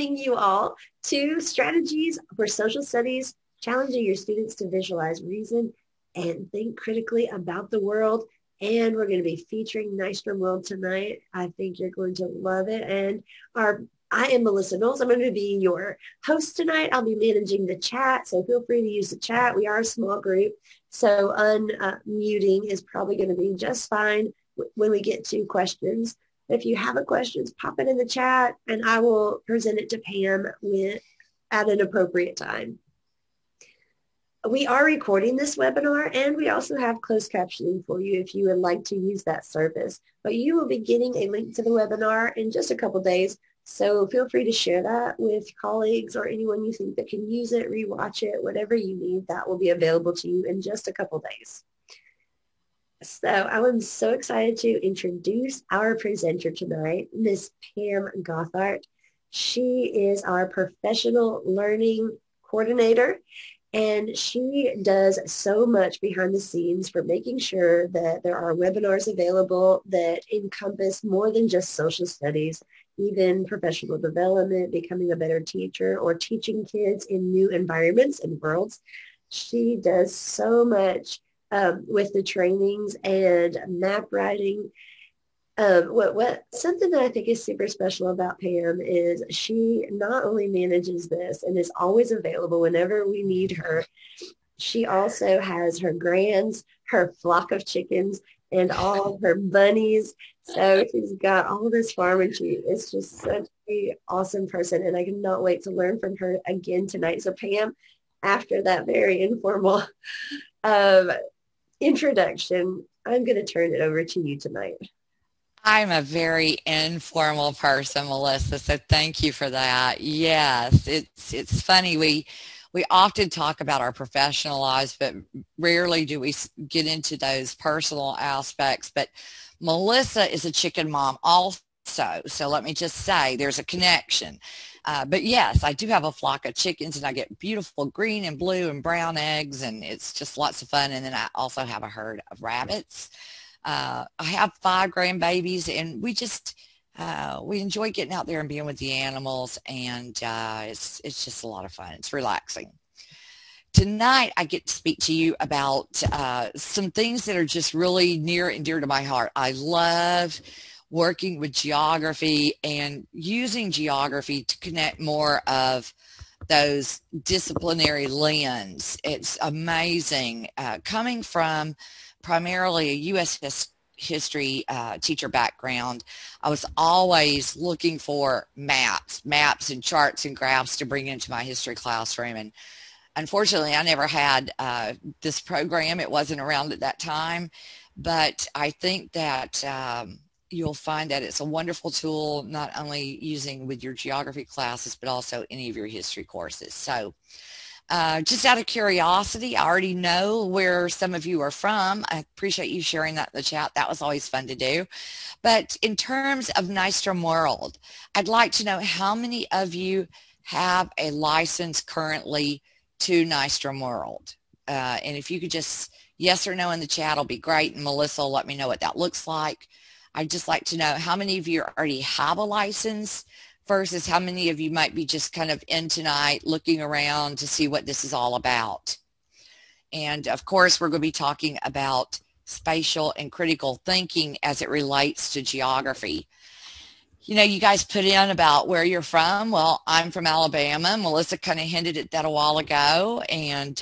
welcoming you all to Strategies for Social Studies, challenging your students to visualize, reason, and think critically about the world. And we're going to be featuring Nystrom World tonight. I think you're going to love it. And I am Melissa Noles. I'm going to be your host tonight. I'll be managing the chat, so feel free to use the chat. We are a small group, so unmuting is probably going to be just fine when we get to questions. If you have a question, pop it in the chat, and I will present it to Pam at an appropriate time. We are recording this webinar, and we also have closed captioning for you if you would like to use that service. But you will be getting a link to the webinar in just a couple days, so feel free to share that with colleagues or anyone you think that can use it, rewatch it, whatever you need. That will be available to you in just a couple days. So I am so excited to introduce our presenter tonight, Ms. Pam Gothard. She is our professional learning coordinator, and she does so much behind the scenes for making sure that there are webinars available that encompass more than just social studies, even professional development, becoming a better teacher, or teaching kids in new environments and worlds. She does so much with the trainings and map writing. Something that I think is super special about Pam is she not only manages this and is always available whenever we need her, she also has her grands, her flock of chickens, and all of her bunnies. So she's got all this farm, and she is just such an awesome person, and I cannot wait to learn from her again tonight. So Pam, after that very informal introduction, I'm going to turn it over to you tonight. I'm a very informal person, Melissa, so thank you for that. Yes, it's funny. We often talk about our professional lives, but rarely do we get into those personal aspects. But Melissa is a chicken mom also, so let me just say there's a connection. But yes, I do have a flock of chickens, and I get beautiful green and blue and brown eggs, and it's just lots of fun. And then I also have a herd of rabbits. I have 5 grandbabies, and we just we enjoy getting out there and being with the animals, and it's just a lot of fun. It's relaxing. Tonight, I get to speak to you about some things that are just really near and dear to my heart. I love working with geography and using geography to connect more of those disciplinary lens. It's amazing. Coming from primarily a U.S. history teacher background, I was always looking for maps and charts and graphs to bring into my history classroom. And unfortunately, I never had this program. It wasn't around at that time. But I think that you'll find that it's a wonderful tool, not only using with your geography classes, but also any of your history courses. So just out of curiosity, I already know where some of you are from. I appreciate you sharing that in the chat. That was always fun to do. But in terms of Nystrom World, I'd like to know how many of you have a license currently to Nystrom World. And if you could just yes or no in the chat, it'll be great. And Melissa will let me know what that looks like. I'd just like to know how many of you already have a license versus how many of you might be just kind of in tonight looking around to see what this is all about. And of course, we're going to be talking about spatial and critical thinking as it relates to geography. You know, you guys put in about where you're from. Well, I'm from Alabama. Melissa kind of hinted at that a while ago. And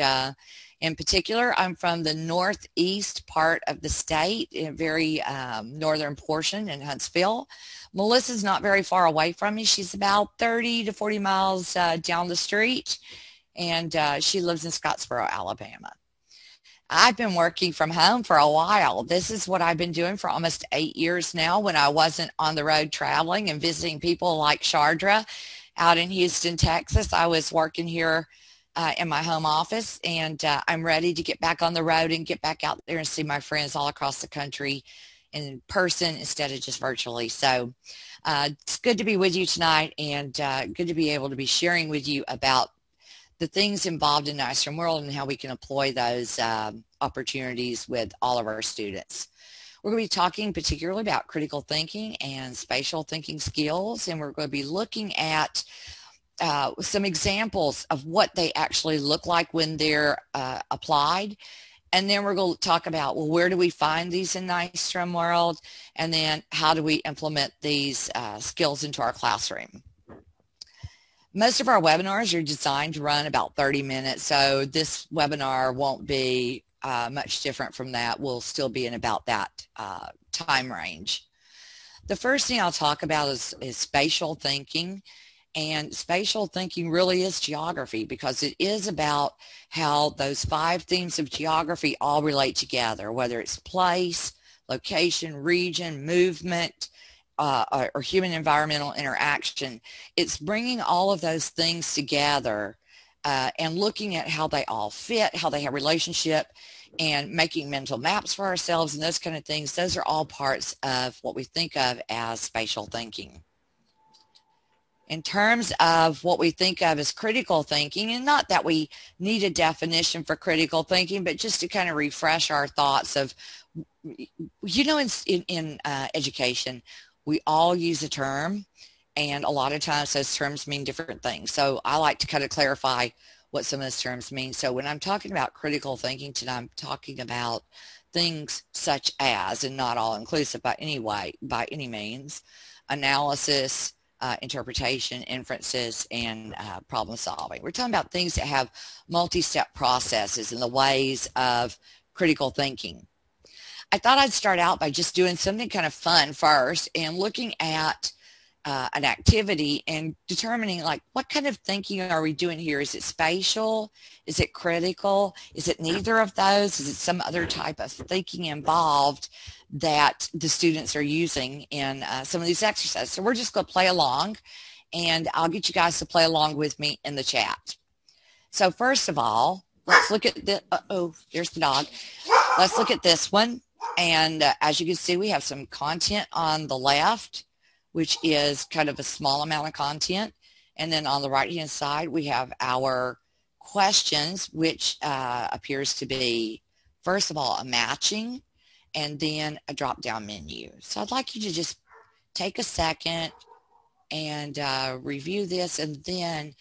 in particular, I'm from the northeast part of the state, in a very northern portion in Huntsville. Melissa's not very far away from me. She's about 30 to 40 miles down the street, and she lives in Scottsboro, Alabama. I've been working from home for a while. This is what I've been doing for almost 8 years now when I wasn't on the road traveling and visiting people like Shardra out in Houston, Texas. I was working here in my home office, and I'm ready to get back on the road and get back out there and see my friends all across the country in person instead of just virtually. So it's good to be with you tonight, and good to be able to be sharing with you about the things involved in Nystrom World and how we can employ those opportunities with all of our students. We're going to be talking particularly about critical thinking and spatial thinking skills, and we're going to be looking at some examples of what they actually look like when they're applied. And then we're going to talk about, well, where do we find these in Nystrom World? And then how do we implement these skills into our classroom? Most of our webinars are designed to run about 30 minutes. So this webinar won't be much different from that. We'll still be in about that time range. The first thing I'll talk about is spatial thinking. And spatial thinking really is geography, because it is about how those five themes of geography all relate together, whether it's place, location, region, movement, or human environmental interaction. It's bringing all of those things together and looking at how they all fit, how they have relationship, and making mental maps for ourselves and those kind of things. Those are all parts of what we think of as spatial thinking. In terms of what we think of as critical thinking, and not that we need a definition for critical thinking, but just to kind of refresh our thoughts of, you know, in education, we all use a term, and a lot of times those terms mean different things. So I like to kind of clarify what some of those terms mean. So when I'm talking about critical thinking today, I'm talking about things such as, and not all inclusive by any way, by any means, analysis, interpretation, inferences, and problem solving. We're talking about things that have multi-step processes and the ways of critical thinking. I thought I'd start out by just doing something kind of fun first and looking at an activity and determining, like, what kind of thinking are we doing here? Is it spatial? Is it critical? Is it neither of those? Is it some other type of thinking involved that the students are using in some of these exercises? So we're just going to play along, and I'll get you guys to play along with me in the chat. So first of all, let's look at the, uh-oh, there's the dog. Let's look at this one, and as you can see, we have some content on the left, which is kind of a small amount of content, and then on the right-hand side, we have our questions, which appears to be, first of all, a matching, and then a drop-down menu. So I'd like you to just take a second and review this, and then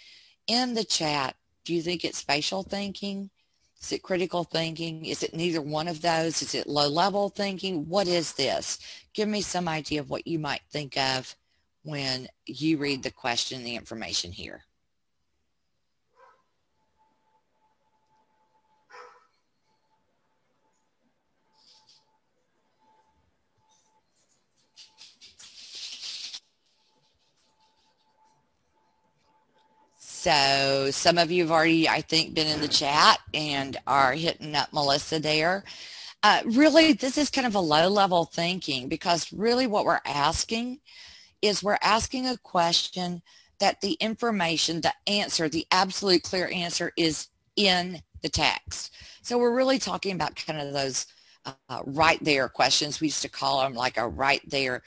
in the chat, do you think it's spatial thinking? Is it critical thinking? Is it neither one of those? Is it low-level thinking? What is this? Give me some idea of what you might think of when you read the question and the information here. So some of you have already, I think, been in the chat and are hitting up Melissa there. Really, this is kind of a low-level thinking, because really what we're asking is we're asking a question that the information, the answer, the absolute clear answer is in the text. So we're really talking about kind of those right there questions. We used to call them like a right there.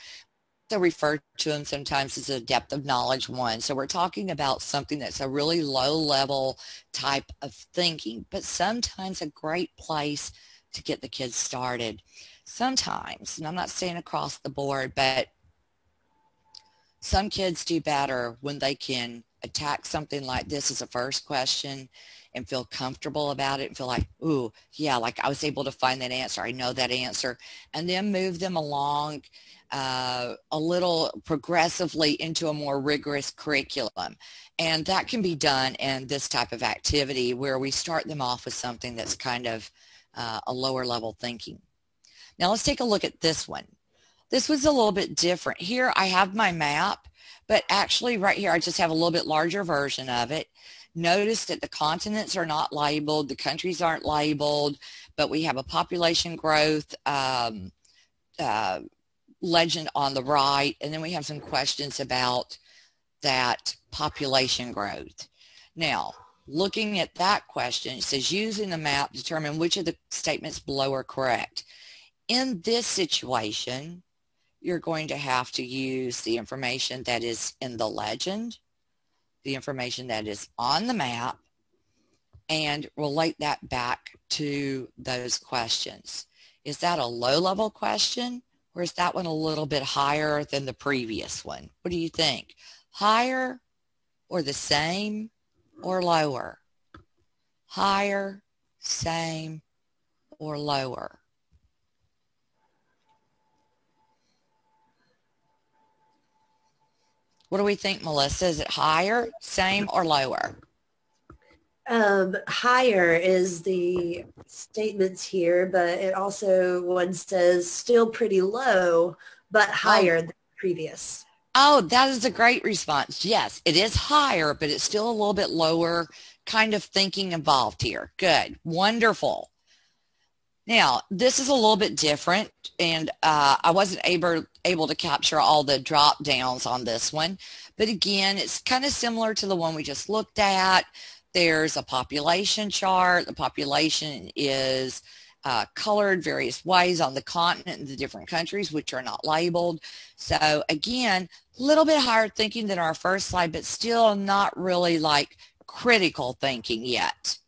They refer to them sometimes as a depth of knowledge one. So we're talking about something that's a really low level type of thinking, but sometimes a great place to get the kids started. Sometimes, and I'm not saying across the board, but some kids do better when they can attack something like this as a first question and feel comfortable about it and feel like, ooh, yeah, like I was able to find that answer. I know that answer. And then move them along a little progressively into a more rigorous curriculum. And that can be done in this type of activity where we start them off with something that's kind of a lower level thinking. Now let's take a look at this one. This was a little bit different. Here I have my map, but actually right here I just have a little bit larger version of it. Notice that the continents are not labeled, the countries aren't labeled, but we have a population growth legend on the right, and then we have some questions about that population growth. Now, looking at that question, it says, using the map, determine which of the statements below are correct. In this situation, you're going to have to use the information that is in the legend, the information that is on the map, and relate that back to those questions. Is that a low-level question? Or is that one a little bit higher than the previous one? What do you think? Higher or the same or lower. Higher, same, or lower. What do we think, Melissa? Is it higher, same, or lower? Higher is the statements here, but it also, one says, still pretty low, but higher than previous. Oh, that is a great response. Yes, it is higher, but it's still a little bit lower kind of thinking involved here. Good. Wonderful. Now, this is a little bit different, and I wasn't able to capture all the drop downs on this one. But again, it's kind of similar to the one we just looked at. There's a population chart. The population is colored various ways on the continent and the different countries, which are not labeled. So again, a little bit higher thinking than our first slide, but still not really like critical thinking yet.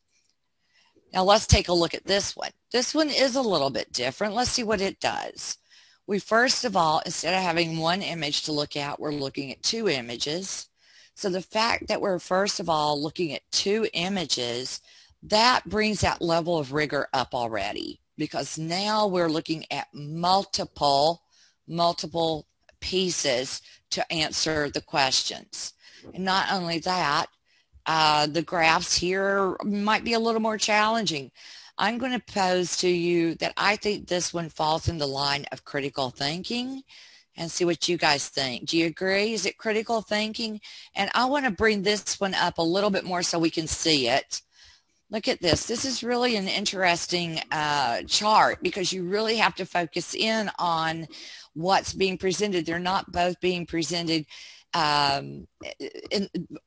Now let's take a look at this one. This one is a little bit different. Let's see what it does. We first of all, instead of having one image to look at, we're looking at two images. So the fact that we're first of all looking at two images, that brings that level of rigor up already, because now we're looking at multiple pieces to answer the questions. And not only that, the graphs here might be a little more challenging. I'm going to pose to you that I think this one falls in the line of critical thinking, and see what you guys think. Do you agree? Is it critical thinking? And I want to bring this one up a little bit more so we can see it. Look at this. This is really an interesting chart, because you really have to focus in on what's being presented. They're not both being presented, or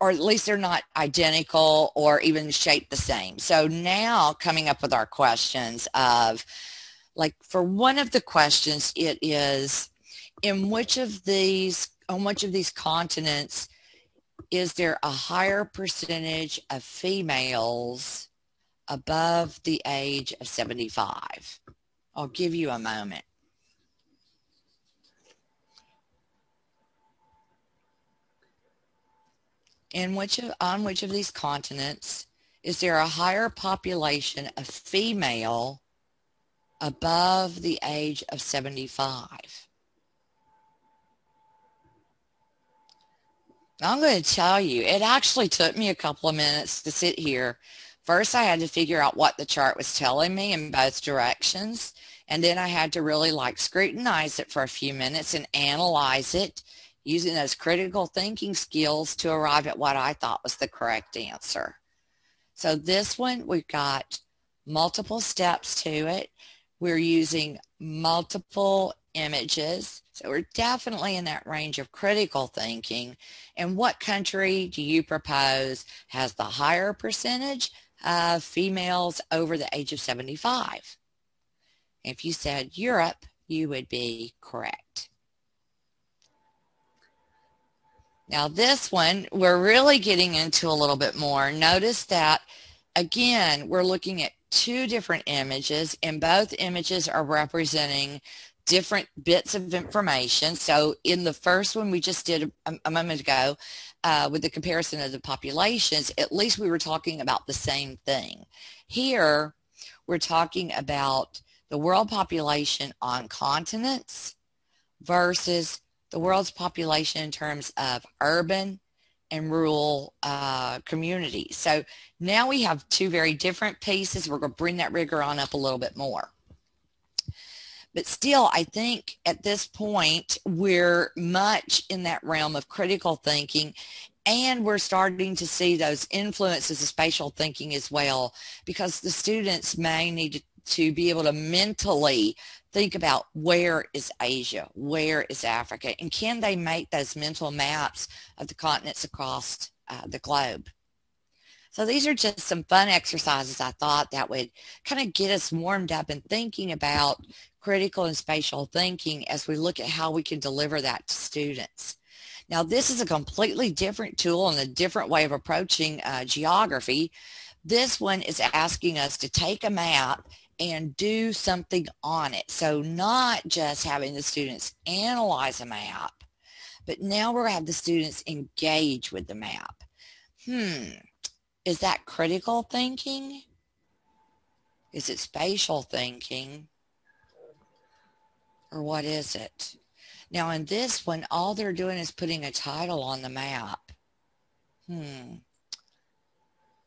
at least they're not identical or even shaped the same. So now coming up with our questions of, like for one of the questions, it is, on which of these continents is there a higher percentage of females above the age of 75? I'll give you a moment. On which of these continents is there a higher population of female above the age of 75? I'm going to tell you, it actually took me a couple of minutes to sit here. First, I had to figure out what the chart was telling me in both directions. And then I had to really like scrutinize it for a few minutes and analyze it using those critical thinking skills to arrive at what I thought was the correct answer. So this one, we've got multiple steps to it. We're using multiple images. So we're definitely in that range of critical thinking. And what country do you propose has the higher percentage of females over the age of 75? If you said Europe, you would be correct. Now this one, we're really getting into a little bit more. Notice that, again, we're looking at two different images, and both images are representing different bits of information. So in the first one we just did a moment ago with the comparison of the populations, at least we were talking about the same thing. Here we're talking about the world population on continents versus the world's population in terms of urban and rural communities. So now we have two very different pieces. We're going to bring that rigor on up a little bit more. But still, I think at this point, we're much in that realm of critical thinking, and we're starting to see those influences of spatial thinking as well, because the students may need to be able to mentally think about where is Asia, where is Africa, and can they make those mental maps of the continents across the globe. So these are just some fun exercises I thought that would kind of get us warmed up and thinking about critical and spatial thinking as we look at how we can deliver that to students. Now this is a completely different tool and a different way of approaching geography. This one is asking us to take a map and do something on it. So not just having the students analyze a map, but now we're going to have the students engage with the map. Is that critical thinking? Is it spatial thinking? Or what is it? Now in this one, all they're doing is putting a title on the map.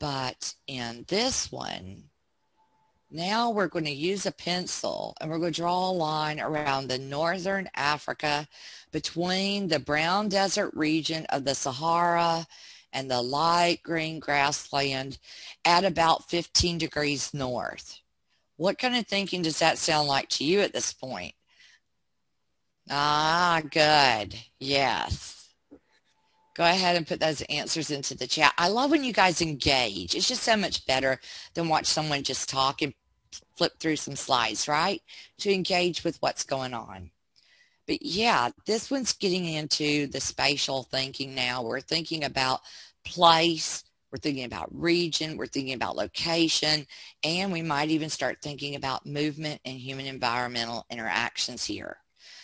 But in this one, now we're going to use a pencil and we're going to draw a line around the northern Africa between the brown desert region of the Sahara and the light green grassland at about 15 degrees north. What kind of thinking does that sound like to you at this point? Ah, good. Yes. Go ahead and put those answers into the chat. I love when you guys engage. It's just so much better than watch someone just talk and flip through some slides, right? To engage with what's going on. But yeah, this one's getting into the spatial thinking now. We're thinking about place, we're thinking about region, we're thinking about location, and we might even start thinking about movement and human environmental interactions here.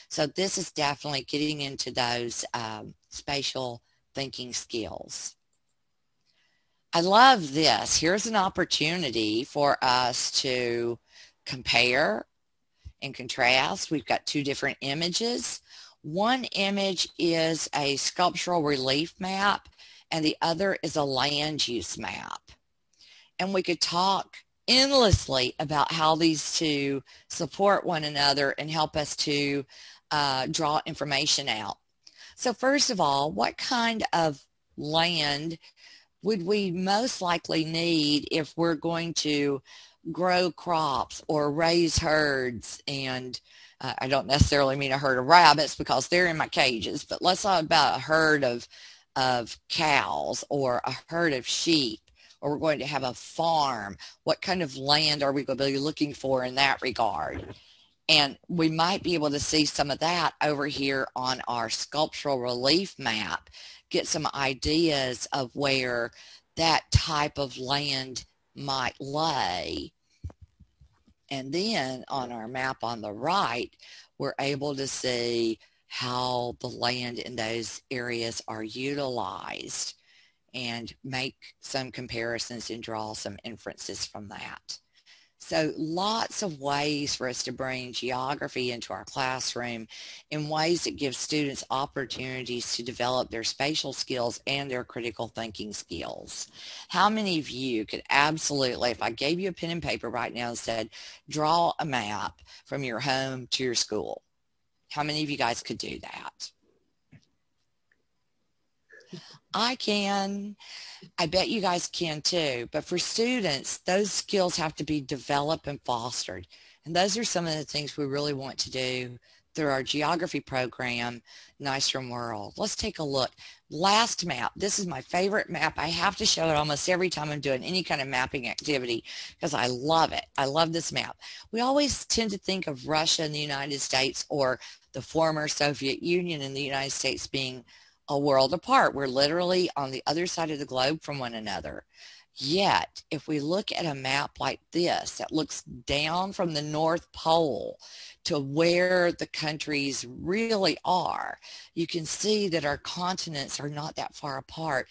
So this is definitely getting into those spatial thinking skills. I love this. Here's an opportunity for us to compare in contrast. We've got two different images. One image is a sculptural relief map and the other is a land use map. And we could talk endlessly about how these two support one another and help us to draw information out. So first of all, what kind of land would we most likely need if we're going to grow crops or raise herds? And I don't necessarily mean a herd of rabbits because they're in my cages, but let's talk about a herd of cows or a herd of sheep, or we're going to have a farm. What kind of land are we going to be looking for in that regard? And we might be able to see some of that over here on our sculptural relief map, get some ideas of where that type of land might lay. And then on our map on the right, we're able to see how the land in those areas are utilized and make some comparisons and draw some inferences from that. So lots of ways for us to bring geography into our classroom in ways that give students opportunities to develop their spatial skills and their critical thinking skills. How many of you could absolutely, if I gave you a pen and paper right now and said, draw a map from your home to your school? How many of you guys could do that? I can. I bet you guys can too. But for students, those skills have to be developed and fostered. And those are some of the things we really want to do through our geography program, Nystrom World. Let's take a look. Last map. This is my favorite map. I have to show it almost every time I'm doing any kind of mapping activity because I love it. I love this map. We always tend to think of Russia and the United States or the former Soviet Union and the United States being a world apart. We're literally on the other side of the globe from one another. Yet, if we look at a map like this that looks down from the North Pole to where the countries really are, you can see that our continents are not that far apart.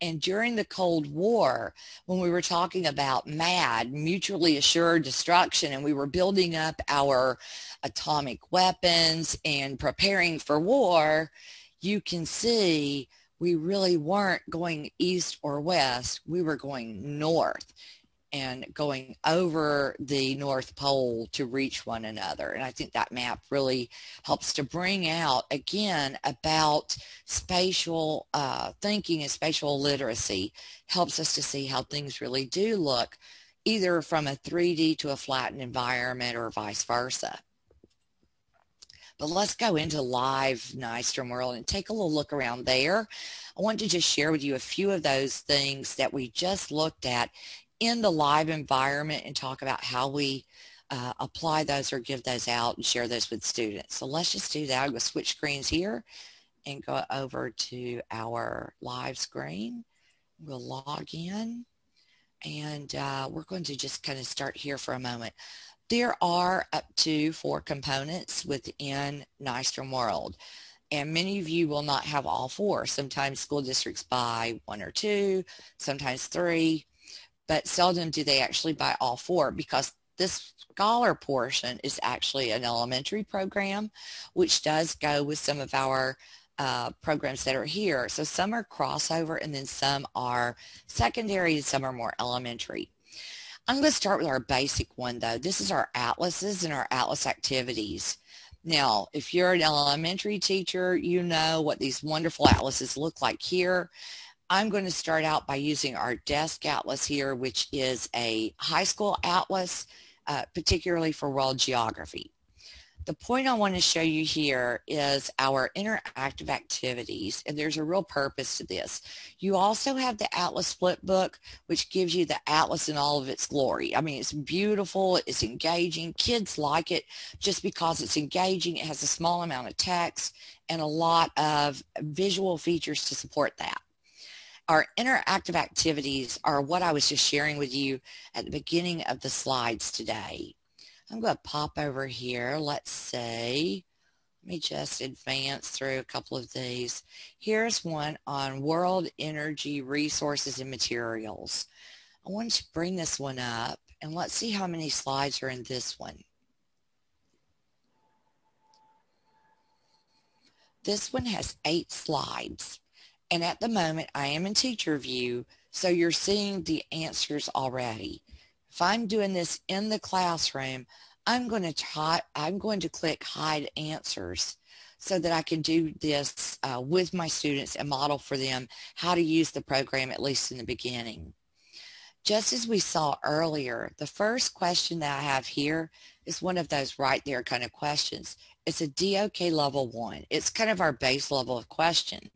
And during the Cold War, when we were talking about MAD, mutually assured destruction, and we were building up our atomic weapons and preparing for war, you can see we really weren't going east or west. We were going north and going over the North Pole to reach one another. And I think that map really helps to bring out, again, about spatial thinking and spatial literacy. Helps us to see how things really do look, either from a 3D to a flattened environment or vice versa. But let's go into live Nystrom World and take a little look around there. I want to just share with you a few of those things that we just looked at in the live environment and talk about how we apply those or give those out and share those with students. So let's just do that. I'm going to switch screens here and go over to our live screen. We'll log in and we're going to just kind of start here for a moment. There are up to 4 components within Nystrom World. And many of you will not have all four. Sometimes school districts buy one or two, sometimes three, but seldom do they actually buy all four, because this scholar portion is actually an elementary program, which does go with some of our programs that are here. So some are crossover, and then some are secondary, and some are more elementary. I'm going to start with our basic one, though. This is our atlases and our atlas activities. Now, if you're an elementary teacher, you know what these wonderful atlases look like here. I'm going to start out by using our desk atlas here, which is a high school atlas, particularly for world geography. The point I want to show you here is our interactive activities, and there's a real purpose to this. You also have the Atlas flip book, which gives you the atlas in all of its glory. I mean, it's beautiful, it's engaging. Kids like it just because it's engaging. It has a small amount of text and a lot of visual features to support that. Our interactive activities are what I was just sharing with you at the beginning of the slides today. I'm going to pop over here. Let's see. Let me just advance through a couple of these. Here's one on world energy resources and materials. I wanted to bring this one up, and let's see how many slides are in this one. This one has 8 slides, and at the moment I am in teacher view, so you're seeing the answers already. If I'm doing this in the classroom, I'm going to click Hide Answers so that I can do this with my students and model for them how to use the program, at least in the beginning. Just as we saw earlier, the first question that I have here is one of those right there kind of questions. It's a DOK level 1. It's kind of our base level of question.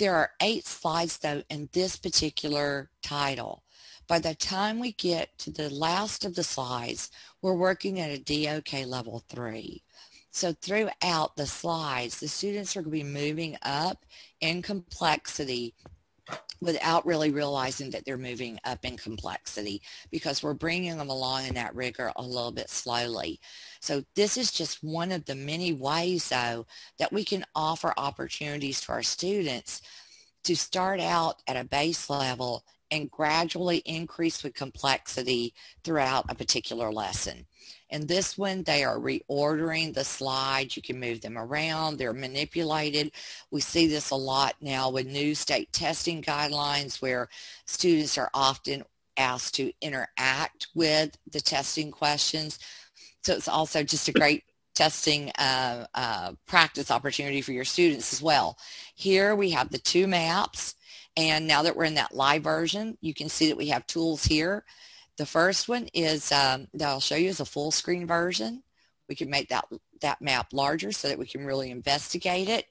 There are 8 slides, though, in this particular title. By the time we get to the last of the slides, we're working at a DOK level 3. So throughout the slides, the students are going to be moving up in complexity without really realizing that they're moving up in complexity, because we're bringing them along in that rigor a little bit slowly. So this is just one of the many ways, though, that we can offer opportunities to our students to start out at a base level and gradually increase with complexity throughout a particular lesson. In this one, they are reordering the slides. You can move them around. They're manipulated. We see this a lot now with new state testing guidelines, where students are often asked to interact with the testing questions. So it's also just a great testing practice opportunity for your students as well. Here we have the 2 maps. And now that we're in that live version, you can see that we have tools here. The first one is, that I'll show you, is a full screen version. We can make that map larger so that we can really investigate it.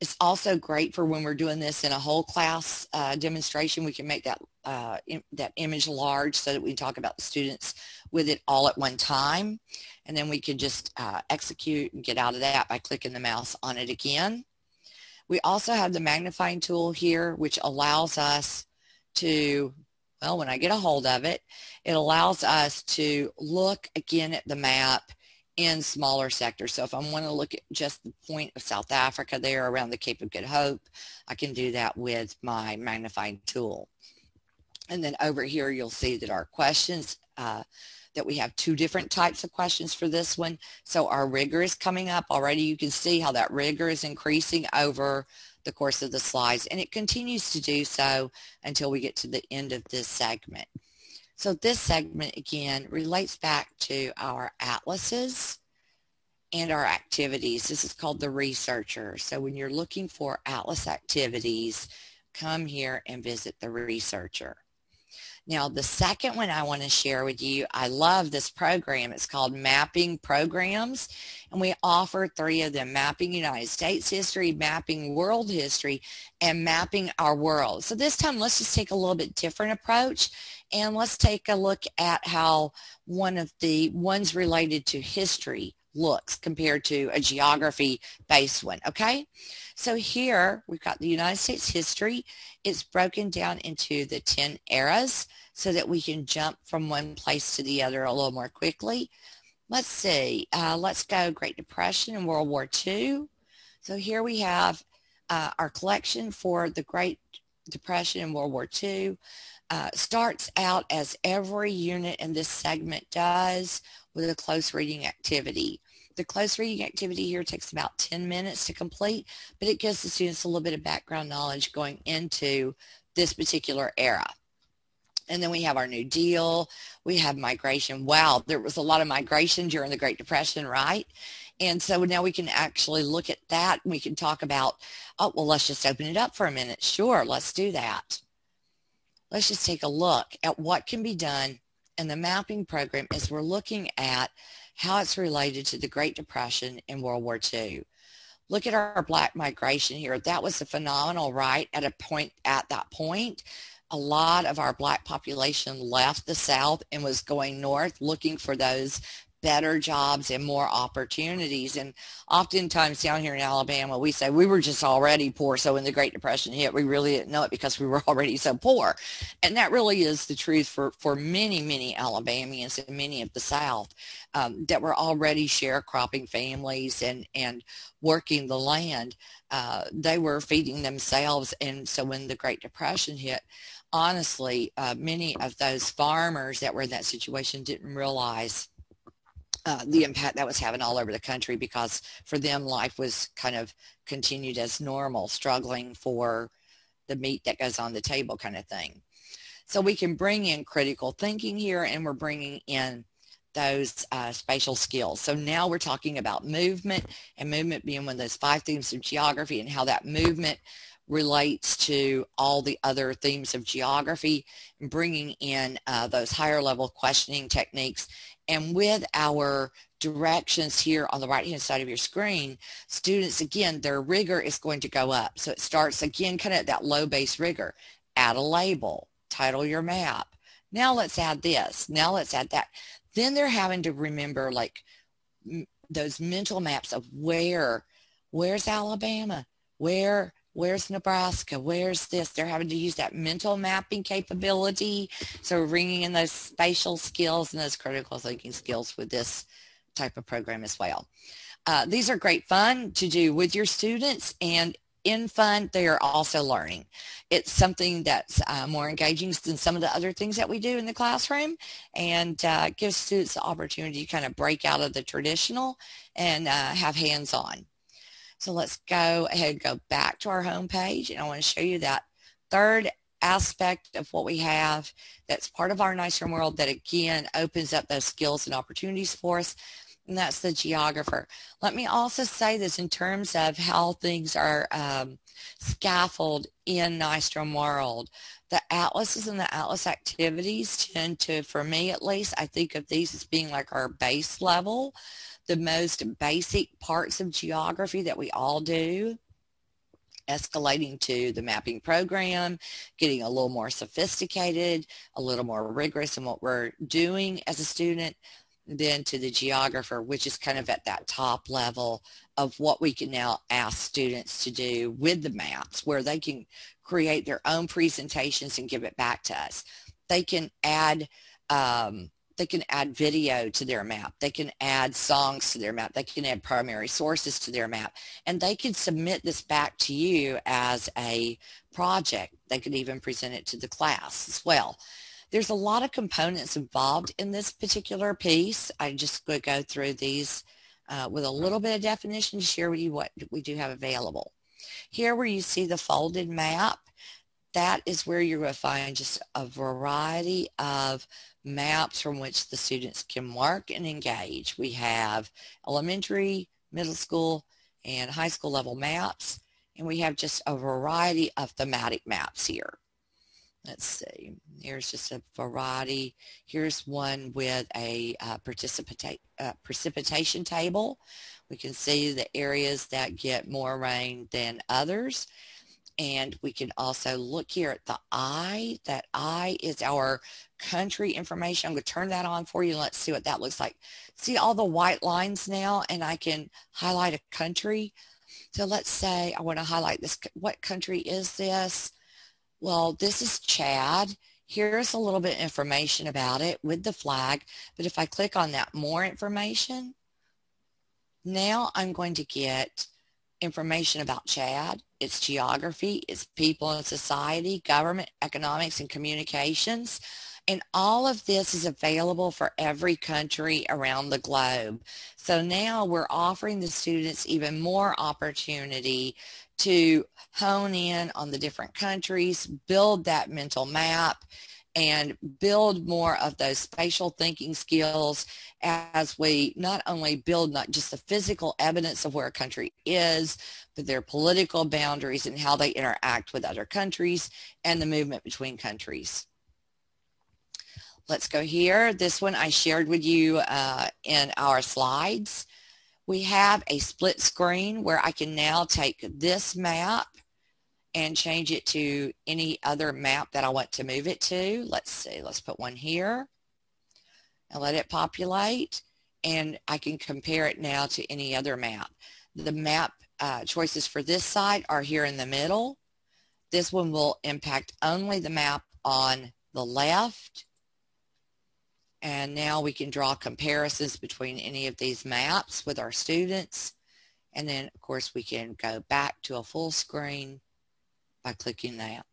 It's also great for when we're doing this in a whole class demonstration. We can make that image large so that we can talk about the students with it all at one time. And then we can just execute and get out of that by clicking the mouse on it again. We also have the magnifying tool here, which allows us to, well, when I get a hold of it, it allows us to look again at the map in smaller sectors. So if I want to look at just the point of South Africa there around the Cape of Good Hope, I can do that with my magnifying tool. And then over here, you'll see that our questions, that we have 2 different types of questions for this one. So our rigor is coming up already. You can see how that rigor is increasing over the course of the slides, and it continues to do so until we get to the end of this segment. So this segment, again, relates back to our atlases and our activities. This is called the researcher. So when you're looking for atlas activities, come here and visit the researcher. Now, the second one I want to share with you, I love this program. It's called Mapping Programs, and we offer 3 of them: Mapping United States History, Mapping World History, and Mapping Our World. So this time, let's just take a little bit different approach, and let's take a look at how one of the ones related to history looks compared to a geography-based one, okay? So here, we've got the United States history. It's broken down into the 10 eras so that we can jump from one place to the other a little more quickly. Let's see. Let's go Great Depression and World War II. So here we have our collection for the Great Depression and World War II. Starts out as every unit in this segment does with a close reading activity. The close reading activity here takes about 10 minutes to complete, but it gives the students a little bit of background knowledge going into this particular era. And then we have our New Deal. We have migration. Wow, there was a lot of migration during the Great Depression, right? And so now we can actually look at that. We can talk about, oh, well, let's just open it up for a minute. Sure, let's do that. Let's just take a look at what can be done in the mapping program as we're looking at how it's related to the Great Depression and World War II. Look at our black migration here. That was a phenomenal, right, at that point. A lot of our black population left the South and was going north looking for those better jobs and more opportunities. And oftentimes down here in Alabama, we say we were just already poor. So when the Great Depression hit, we really didn't know it because we were already so poor. And that really is the truth for many, many Alabamians and many of the South that were already sharecropping families and working the land. They were feeding themselves. And so when the Great Depression hit, honestly, many of those farmers that were in that situation didn't realize the impact that was having all over the country, because for them life was kind of continued as normal, struggling for the meat that goes on the table kind of thing. So we can bring in critical thinking here, and we're bringing in those spatial skills. So now we're talking about movement, and movement being one of those 5 themes of geography, and how that movement relates to all the other themes of geography, and bringing in those higher level questioning techniques. And with our directions here on the right-hand side of your screen, students, again, their rigor is going to go up. So it starts, again, kind of at that low base rigor. Add a label, title your map. Now let's add this. Now let's add that. Then they're having to remember, like, those mental maps of where's Alabama? Where's Nebraska? Where's this? They're having to use that mental mapping capability. So we're bringing in those spatial skills and those critical thinking skills with this type of program as well. These are great fun to do with your students, and in fun, they are also learning. It's something that's more engaging than some of the other things that we do in the classroom, and gives students the opportunity to kind of break out of the traditional and have hands-on. So let's go ahead and go back to our home page, and I want to show you that third aspect of what we have that's part of our Nystrom World that, again, opens up those skills and opportunities for us, and that's the geographer. Let me also say this in terms of how things are scaffolded in Nystrom World. The atlases and the atlas activities tend to, for me at least, I think of these as being like our base level, the most basic parts of geography that we all do, escalating to the mapping program, getting a little more sophisticated, a little more rigorous in what we're doing as a student, then to the geographer, which is kind of at that top level of what we can now ask students to do with the maps, where they can create their own presentations and give it back to us. They can add video to their map. They can add songs to their map. They can add primary sources to their map. And they can submit this back to you as a project. They could even present it to the class as well. There's a lot of components involved in this particular piece. I'm just going to go through these with a little bit of definition to share with you what we do have available. Here where you see the folded map, that is where you're going to find just a variety of maps from which the students can work and engage. We have elementary, middle school, and high school level maps, and we have just a variety of thematic maps here. Let's see, here's just a variety. Here's one with a precipitation table. We can see the areas that get more rain than others. And we can also look here at the I. That I is our country information. I'm going to turn that on for you. Let's see what that looks like. See all the white lines now, and I can highlight a country. So let's say I want to highlight this. What country is this? Well, this is Chad. Here's a little bit of information about it with the flag. But if I click on that more information, now I'm going to get information about Chad, its geography, its people and society, government, economics, and communications. And all of this is available for every country around the globe. So now we're offering the students even more opportunity to hone in on the different countries, build that mental map, and build more of those spatial thinking skills as we not only build not just the physical evidence of where a country is, but their political boundaries and how they interact with other countries and the movement between countries. Let's go here. This one I shared with you in our slides. We have a split screen where I can now take this map and change it to any other map that I want to move it to. Let's see, let's put one here and let it populate. And I can compare it now to any other map. The map choices for this side are here in the middle. This one will impact only the map on the left. And now we can draw comparisons between any of these maps with our students. And then, of course, we can go back to a full screen by clicking that.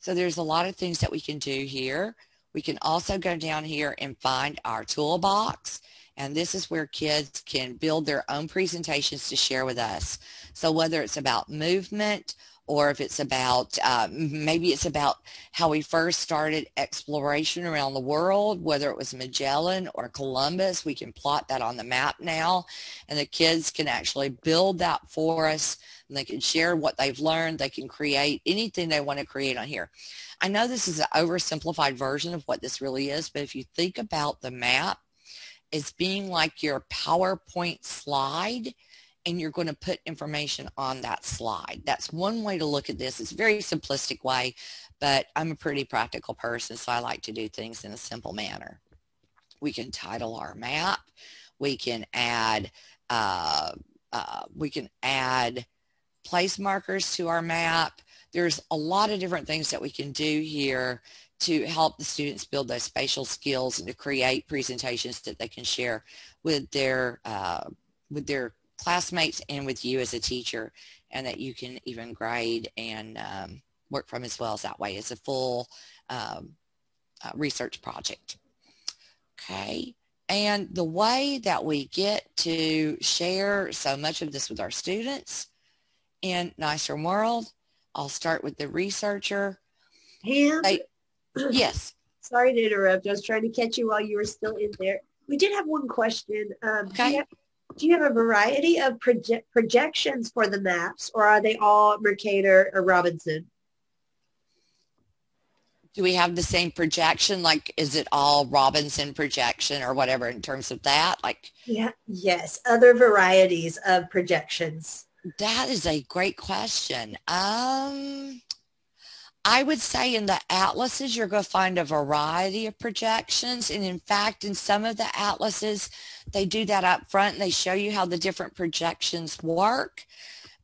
So there's a lot of things that we can do here. We can also go down here and find our toolbox. And this is where kids can build their own presentations to share with us. So whether it's about movement, or if it's about, maybe it's about how we first started exploration around the world, whether it was Magellan or Columbus, we can plot that on the map now. And the kids can actually build that for us. And they can share what they've learned. They can create anything they want to create on here. I know this is an oversimplified version of what this really is, but if you think about the map as being like your PowerPoint slide, and you're going to put information on that slide. That's one way to look at this. It's a very simplistic way, but I'm a pretty practical person, so I like to do things in a simple manner. We can title our map. We can add place markers to our map. There's a lot of different things that we can do here to help the students build those spatial skills and to create presentations that they can share with their classmates and with you as a teacher, and that you can even grade and work from as well as that way. It's a full research project. Okay, and the way that we get to share so much of this with our students in Nystrom World, I'll start with the researcher. Pam? Yes. Sorry to interrupt. I was trying to catch you while you were still in there. We did have one question. Okay. Do you have a variety of projections for the maps, or are they all Mercator or Robinson? Do we have the same projection? Like, is it all Robinson projection or whatever in terms of that? Like, yeah, yes, other varieties of projections. That is a great question. I would say in the atlases, you're going to find a variety of projections. And in fact, in some of the atlases, they do that up front and they show you how the different projections work.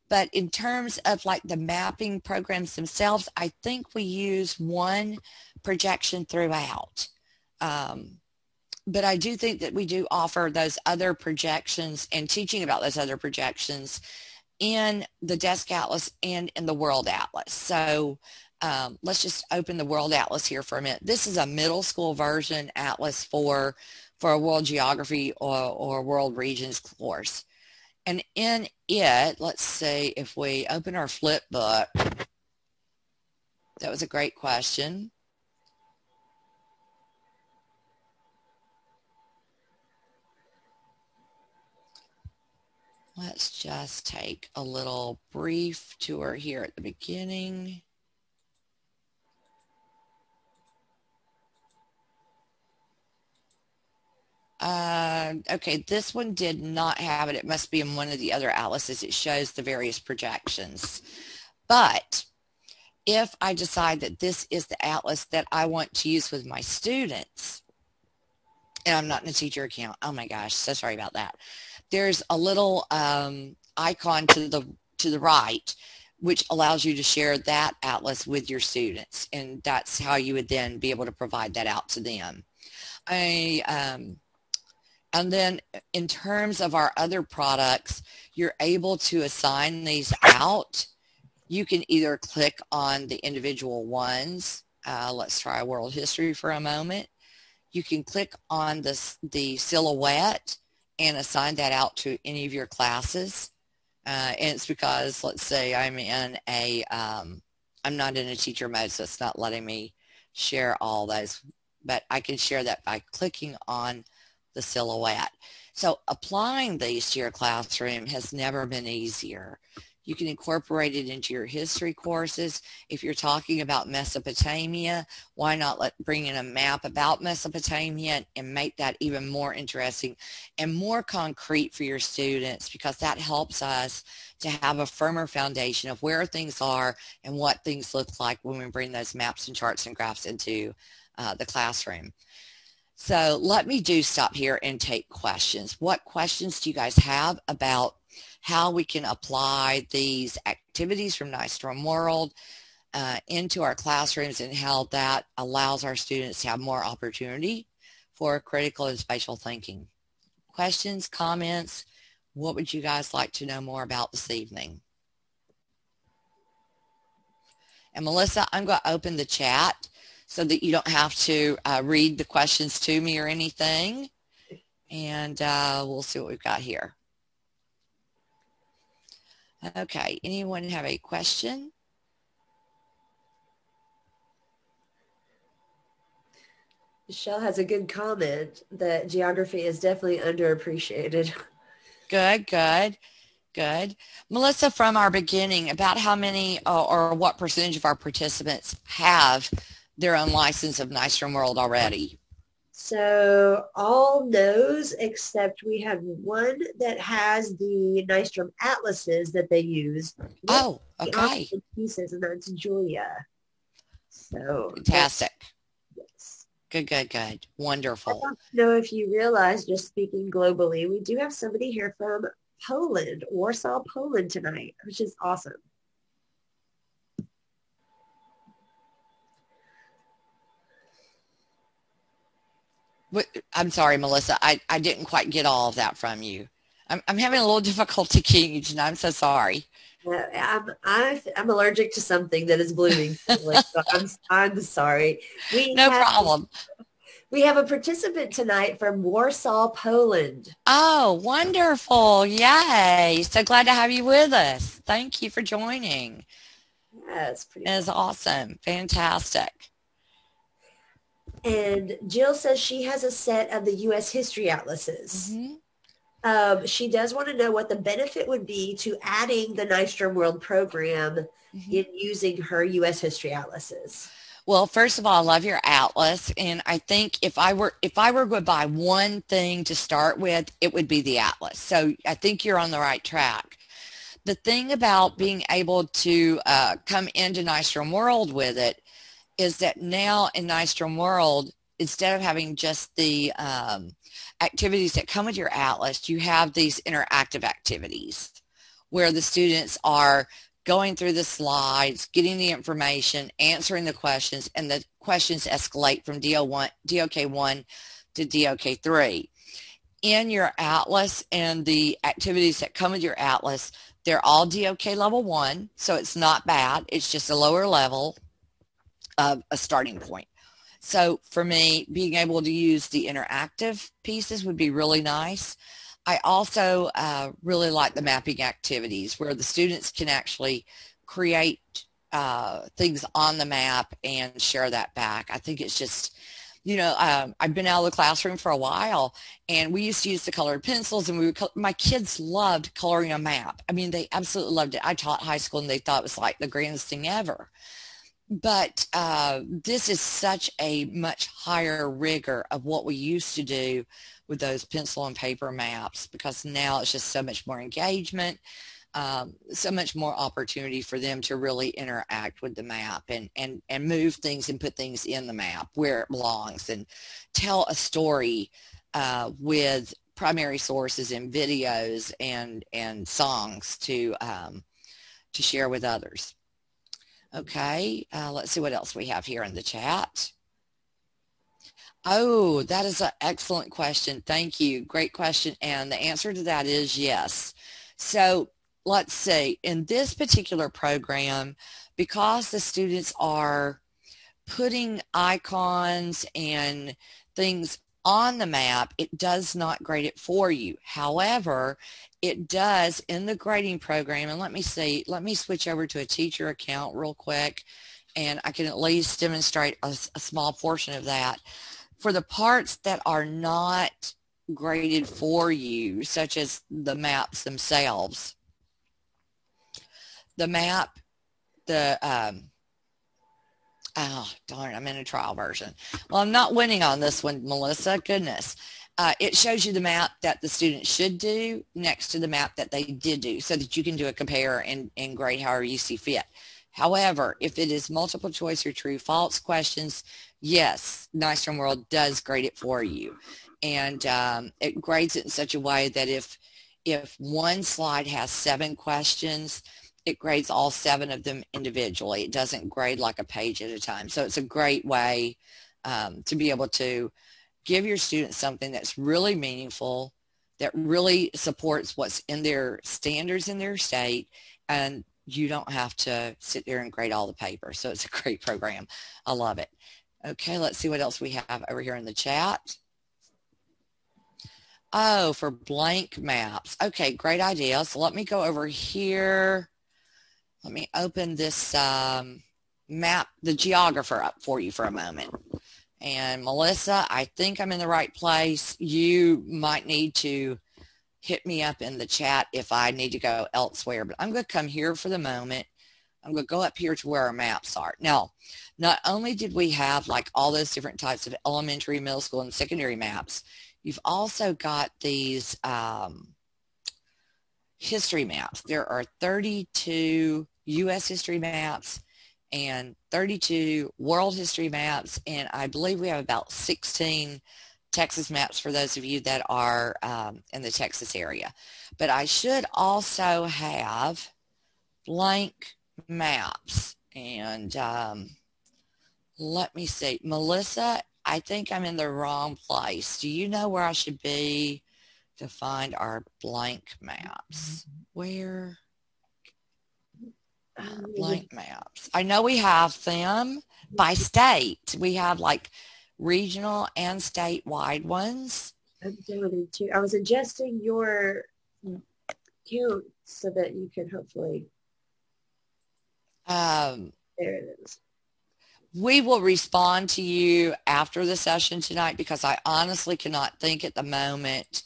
But in terms of like the mapping programs themselves, I think we use one projection throughout. But I do think that we do offer those other projections and teaching about those other projections in the Desk Atlas and in the World Atlas. So let's just open the World Atlas here for a minute. This is a middle school version atlas for a world geography or world regions course. And in it, let's see if we open our flip book. That was a great question. Let's just take a little brief tour here at the beginning. Okay, this one did not have it. It must be in one of the other atlases. It shows the various projections. But if I decide that this is the atlas that I want to use with my students, and I'm not in a teacher account, oh my gosh, so sorry about that. There's a little icon to the right, which allows you to share that atlas with your students. And that's how you would then be able to provide that out to them. And then in terms of our other products, you're able to assign these out. You can either click on the individual ones. Let's try world history for a moment. You can click on the silhouette and assign that out to any of your classes. And it's because, let's say I'm in a, I'm not in a teacher mode, so it's not letting me share all those, but I can share that by clicking on the silhouette. So applying these to your classroom has never been easier. You can incorporate it into your history courses. If you're talking about Mesopotamia, why not bring in a map about Mesopotamia and make that even more interesting and more concrete for your students, because that helps us to have a firmer foundation of where things are and what things look like when we bring those maps and charts and graphs into the classroom. So let me stop here and take questions. What questions do you guys have about how we can apply these activities from Nystrom World into our classrooms and how that allows our students to have more opportunity for critical and spatial thinking? Questions, comments, what would you guys like to know more about this evening? And Melissa, I'm going to open the chat so that you don't have to read the questions to me or anything. And we'll see what we've got here. Okay, anyone have a question? Michelle has a good comment that geography is definitely underappreciated. Good, good, good. Melissa, from our beginning, about how many or what percentage of our participants have their own license of Nystrom World already? So all those, except we have one that has the Nystrom atlases that they use. Oh, okay. Pieces, and that's Julia. So fantastic. Yes. Good, good, good. Wonderful. I don't know if you realize, just speaking globally, we do have somebody here from Poland, Warsaw, Poland tonight, which is awesome. I'm sorry, Melissa, I didn't quite get all of that from you. I'm having a little difficulty hearing you tonight. I'm so sorry. I'm allergic to something that is blooming. So I'm sorry. No problem. We have a participant tonight from Warsaw, Poland. Oh, wonderful. Yay. So glad to have you with us. Thank you for joining. Yes, yeah, that is awesome. Fantastic. And Jill says she has a set of the U.S. history atlases. Mm-hmm. She does want to know what the benefit would be to adding the Nystrom World program in using her U.S. history atlases. Well, first of all, I love your atlas, and I think if I were going to buy one thing to start with, it would be the atlas. So I think you're on the right track. The thing about being able to come into Nystrom World with it is that now in Nystrom World, instead of having just the activities that come with your atlas, you have these interactive activities where the students are going through the slides, getting the information, answering the questions, and the questions escalate from DOK 1 to DOK 3. In your atlas and the activities that come with your atlas, they're all DOK level 1, so it's not bad. It's just a lower level of a starting point. So for me, being able to use the interactive pieces would be really nice. I also really like the mapping activities where the students can actually create things on the map and share that back. I think it's just, you know, I've been out of the classroom for a while, and we used to use the colored pencils, and my kids loved coloring a map. I mean, they absolutely loved it. I taught high school, and they thought it was like the grandest thing ever. But this is such a much higher rigor of what we used to do with those pencil and paper maps, because now it's just so much more engagement, so much more opportunity for them to really interact with the map and move things and put things in the map where it belongs and tell a story with primary sources and videos and songs to share with others. Okay, let's see what else we have here in the chat. Oh, that is an excellent question. Thank you. Great question. And the answer to that is yes. So let's see. In this particular program, because the students are putting icons and things on the map, it does not grade it for you. However, it does in the grading program. And let me see. Let me switch over to a teacher account real quick, and I can at least demonstrate a small portion of that. For the parts that are not graded for you, such as the maps themselves, the map, the, oh, darn, I'm in a trial version. Well, I'm not winning on this one, Melissa, goodness. It shows you the map that the student should do next to the map that they did do, so that you can do a compare and grade however you see fit. However, if it is multiple choice or true false questions, yes, Nystrom World does grade it for you, and it grades it in such a way that if one slide has 7 questions, it grades all 7 of them individually. It doesn't grade like a page at a time. So it's a great way to be able to give your students something that's really meaningful, that really supports what's in their standards in their state, and you don't have to sit there and grade all the paper. So it's a great program. I love it. Okay, let's see what else we have over here in the chat. Oh, for blank maps. Okay, great idea. So let me go over here. Let me open this map, the geographer, up for you for a moment. And Melissa, I think I'm in the right place. You might need to hit me up in the chat if I need to go elsewhere, but I'm going to come here for the moment. I'm going to go up here to where our maps are. Now, not only did we have like all those different types of elementary, middle school, and secondary maps, you've also got these history maps. There are 32 U.S. history maps and 32 world history maps, and I believe we have about 16 Texas maps for those of you that are in the Texas area. But I should also have blank maps, and let me see. Melissa, I think I'm in the wrong place. Do you know where I should be to find our blank maps? Where? Blank maps. I know we have them by state. We have like regional and statewide ones. I was adjusting your cue so that you could hopefully. There it is. We will respond to you after the session tonight, because I honestly cannot think at the moment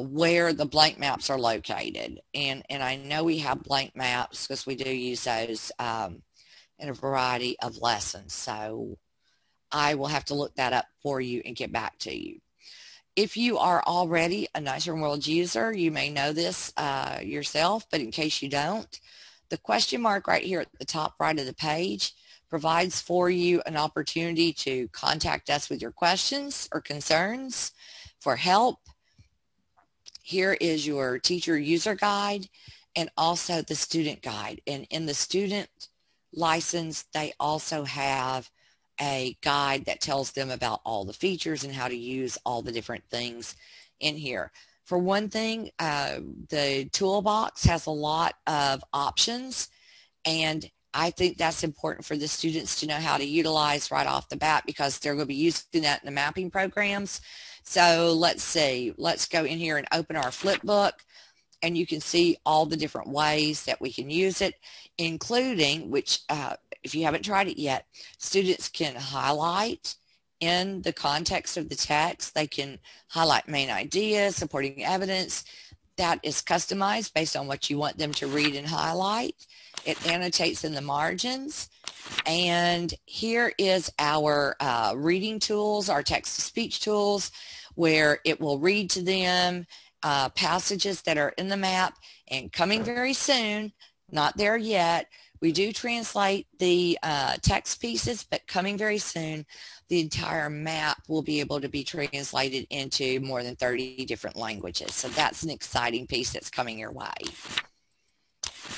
where the blank maps are located. And I know we have blank maps because we do use those in a variety of lessons. So I will have to look that up for you and get back to you. If you are already a Nystrom World user, you may know this yourself, but in case you don't, the question mark right here at the top right of the page provides for you an opportunity to contact us with your questions or concerns for help. Here is your teacher user guide and also the student guide. And in the student license, they also have a guide that tells them about all the features and how to use all the different things in here. For one thing, the toolbox has a lot of options, and I think that's important for the students to know how to utilize right off the bat, because they're going to be using that in the mapping programs. So let's see. Let's go in here and open our flipbook, and you can see all the different ways that we can use it, including, which if you haven't tried it yet, students can highlight in the context of the text. They can highlight main ideas, supporting evidence. That is customized based on what you want them to read and highlight. It annotates in the margins. And here is our reading tools, our text-to-speech tools, where it will read to them passages that are in the map. And coming very soon, not there yet, we do translate the text pieces, but coming very soon, the entire map will be able to be translated into more than 30 different languages. So that's an exciting piece that's coming your way.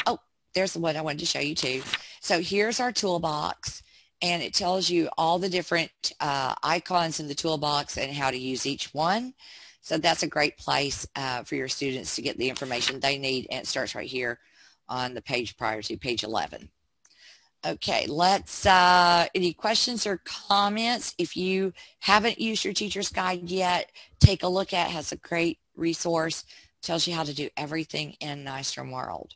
Oh, there's the one I wanted to show you too. So here's our toolbox, and it tells you all the different icons in the toolbox and how to use each one. So that's a great place for your students to get the information they need, and it starts right here on the page prior to page 11. Okay, let's, any questions or comments? If you haven't used your teacher's guide yet, take a look at it. It has a great resource, tells you how to do everything in Nystrom World.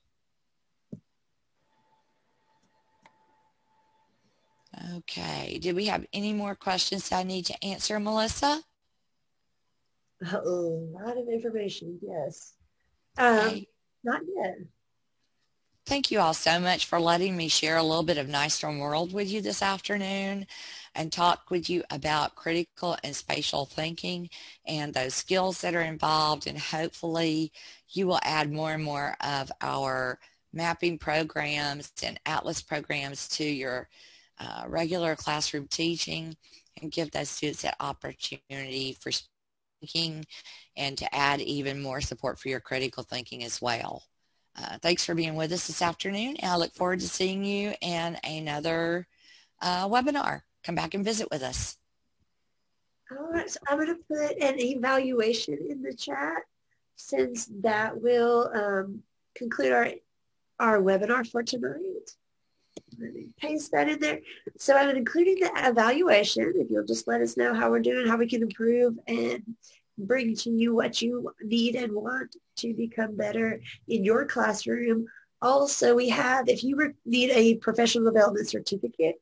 Okay, did we have any more questions that I need to answer, Melissa? A lot of information, yes. Okay. Not yet. Thank you all so much for letting me share a little bit of Nystrom World with you this afternoon and talk with you about critical and spatial thinking and those skills that are involved, and hopefully you will add more and more of our mapping programs and atlas programs to your regular classroom teaching and give those students that opportunity for thinking and to add even more support for your critical thinking as well. Thanks for being with us this afternoon, and I look forward to seeing you in another webinar. Come back and visit with us. All right, so I'm going to put an evaluation in the chat, since that will conclude our webinar for tonight. Let me paste that in there. So I'm including the evaluation. If you'll just let us know how we're doing, how we can improve, and bring to you what you need and want to become better in your classroom. Also, we have, if you need a professional development certificate,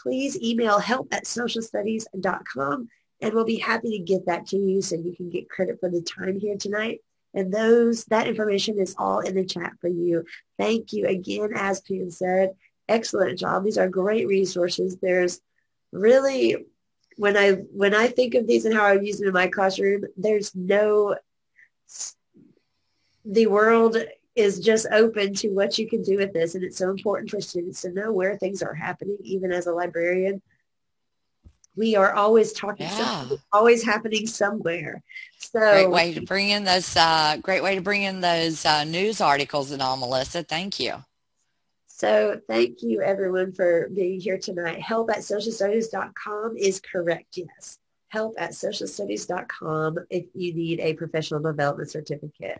please email help@socialstudies.com, and we'll be happy to get that to you so you can get credit for the time here tonight. And that information is all in the chat for you. Thank you again, as Pam said. Excellent job. These are great resources. There's really, when I think of these and how I'm using them in my classroom, there's no, the world is just open to what you can do with this, and it's so important for students to know where things are happening. Even as a librarian, we are always talking, always happening somewhere. So great way to bring in those news articles and all, Melissa. Thank you. So thank you, everyone, for being here tonight. help@socialstudies.com is correct, yes. help@socialstudies.com if you need a professional development certificate.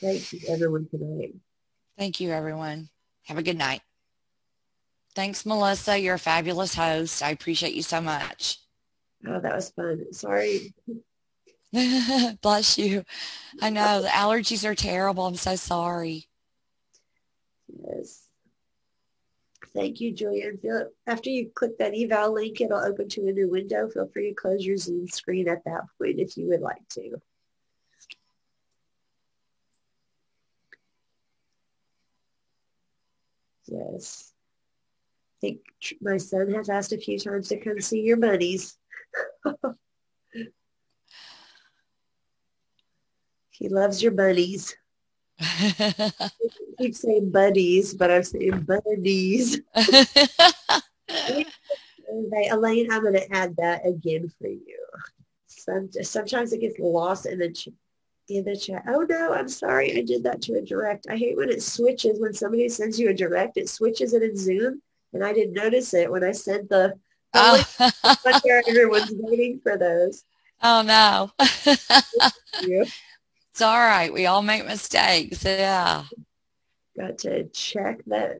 Thank you, everyone, tonight. Thank you, everyone. Have a good night. Thanks, Melissa. You're a fabulous host. I appreciate you so much. Oh, that was fun. Sorry. Bless you. I know. The allergies are terrible. I'm so sorry. Yes. Thank you, Julia and Philip. After you click that eval link, it'll open to a new window. Feel free to close your Zoom screen at that point if you would like to. Yes. I think my son has asked a few times to come see your buddies. He loves your buddies. I keep saying buddies, but I'm saying buddies. Okay, Elaine, I'm going to add that again for you. Sometimes it gets lost in the chat. Oh no, I'm sorry, I did that to a direct. I hate when it switches. When somebody sends you a direct, it switches it in Zoom, and I didn't notice it when I sent the. Oh. Everyone's waiting for those. Oh no. Thank you. It's all right. We all make mistakes. Yeah. Got to check that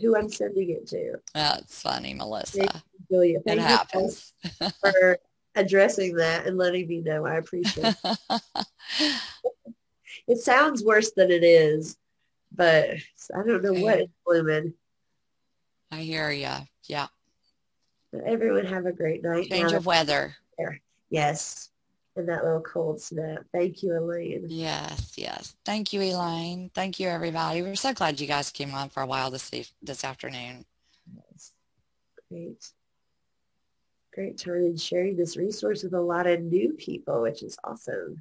who I'm sending it to. That's funny, Melissa. Thank you, Julia. It happens. For addressing that and letting me know. I appreciate it. It sounds worse than it is, but I don't know what it's blooming. I hear you. Yeah. Everyone have a great night. Change of weather. Yes. And that little cold snap. Thank you, Elaine. Yes, yes. Thank you, Elaine. Thank you, everybody. We're so glad you guys came on for a while this afternoon. Yes. Great. Great time in sharing this resource with a lot of new people, which is awesome.